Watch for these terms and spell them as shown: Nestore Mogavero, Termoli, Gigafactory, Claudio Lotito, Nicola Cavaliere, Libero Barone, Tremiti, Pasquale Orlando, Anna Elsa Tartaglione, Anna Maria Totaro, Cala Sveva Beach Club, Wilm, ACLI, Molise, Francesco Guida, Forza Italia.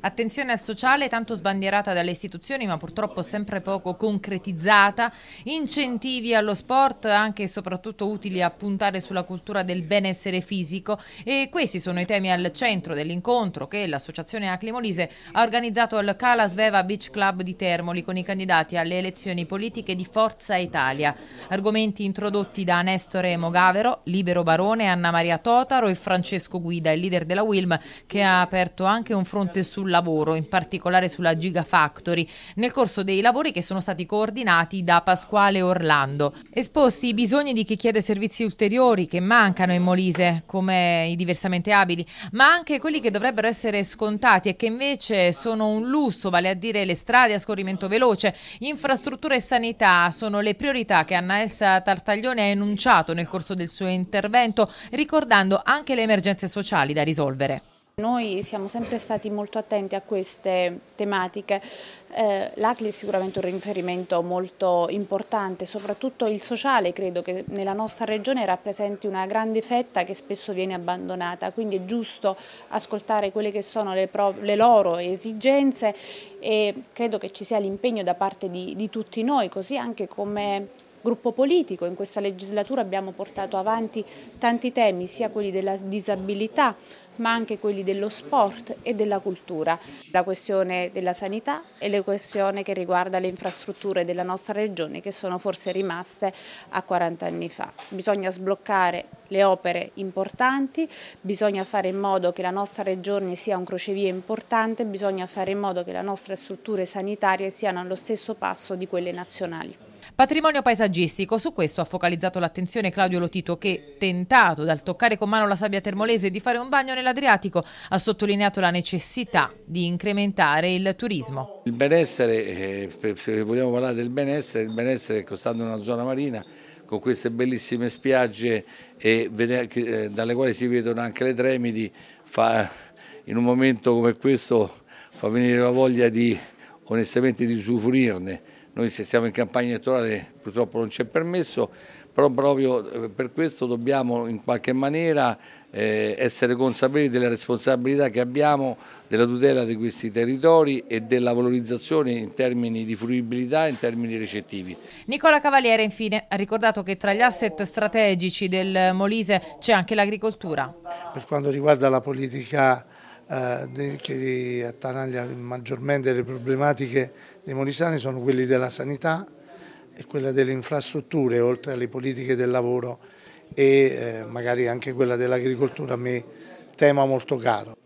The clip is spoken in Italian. Attenzione al sociale, tanto sbandierata dalle istituzioni ma purtroppo sempre poco concretizzata, incentivi allo sport anche e soprattutto utili a puntare sulla cultura del benessere fisico, e questi sono i temi al centro dell'incontro che l'associazione ACLI Molise ha organizzato al Cala Sveva Beach Club di Termoli con i candidati alle elezioni politiche di Forza Italia. Argomenti introdotti da Nestore Mogavero, Libero Barone, Anna Maria Totaro e Francesco Guida, il leader della Wilm, che ha aperto anche un fronte sul lavoro, in particolare sulla Gigafactory, nel corso dei lavori che sono stati coordinati da Pasquale Orlando. Esposti i bisogni di chi chiede servizi ulteriori che mancano in Molise, come i diversamente abili, ma anche quelli che dovrebbero essere scontati e che invece sono un lusso, vale a dire le strade a scorrimento veloce, infrastrutture e sanità sono le priorità che Anna Elsa Tartaglione ha enunciato nel corso del suo intervento, ricordando anche le emergenze sociali da risolvere. Noi siamo sempre stati molto attenti a queste tematiche. L'ACLI è sicuramente un riferimento molto importante, soprattutto il sociale credo che nella nostra regione rappresenti una grande fetta che spesso viene abbandonata, quindi è giusto ascoltare quelle che sono le loro esigenze e credo che ci sia l'impegno da parte di tutti noi, così anche come gruppo politico. In questa legislatura abbiamo portato avanti tanti temi, sia quelli della disabilità ma anche quelli dello sport e della cultura, la questione della sanità e le questioni che riguardano le infrastrutture della nostra regione che sono forse rimaste a 40 anni fa. Bisogna sbloccare le opere importanti, bisogna fare in modo che la nostra regione sia un crocevia importante, bisogna fare in modo che le nostre strutture sanitarie siano allo stesso passo di quelle nazionali. Patrimonio paesaggistico, su questo ha focalizzato l'attenzione Claudio Lotito che, tentato dal toccare con mano la sabbia termolese di fare un bagno nell'Adriatico, ha sottolineato la necessità di incrementare il turismo. Il benessere, se vogliamo parlare del benessere, il benessere costando una zona marina con queste bellissime spiagge e dalle quali si vedono anche le Tremiti, in un momento come questo fa venire la voglia di onestamente di usufruirne. Noi se siamo in campagna elettorale purtroppo non c'è permesso, però proprio per questo dobbiamo in qualche maniera essere consapevoli della responsabilità che abbiamo della tutela di questi territori e della valorizzazione in termini di fruibilità e in termini ricettivi. Nicola Cavaliere infine ha ricordato che tra gli asset strategici del Molise c'è anche l'agricoltura. Per quanto riguarda la politica che attanaglia maggiormente le problematiche dei molisani sono quelli della sanità e quella delle infrastrutture, oltre alle politiche del lavoro e magari anche quella dell'agricoltura, a me tema molto caro.